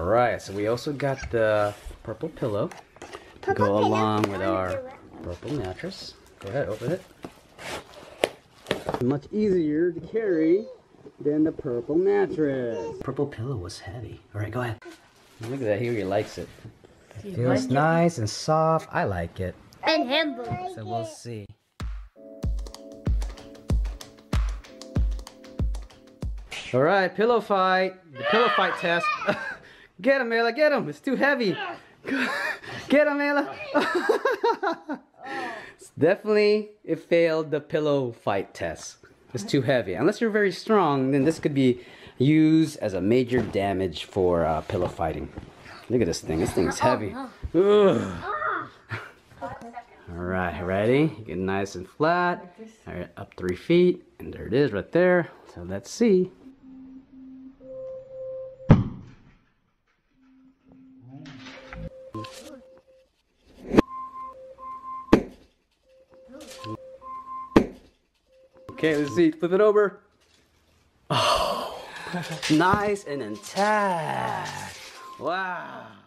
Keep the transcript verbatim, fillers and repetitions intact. All right, so we also got the purple pillow to go along with our purple mattress. Go ahead, open it. Much easier to carry than the purple mattress. Purple pillow was heavy. All right, go ahead. Look at that, he really likes it. It feels nice and soft. I like it. And handle. So we'll see. All right, pillow fight. The pillow fight test. Get him, Ayla, get him. It's too heavy. Get him, Ayla. Definitely, it failed the pillow fight test. It's too heavy. Unless you're very strong, then this could be used as a major damage for uh, pillow fighting. Look at this thing. This thing's heavy. Ugh. All right, ready? Get nice and flat. All right, up three feet. And there it is right there. So let's see. Okay, let's see. Flip it over. Oh, nice and intact. Wow.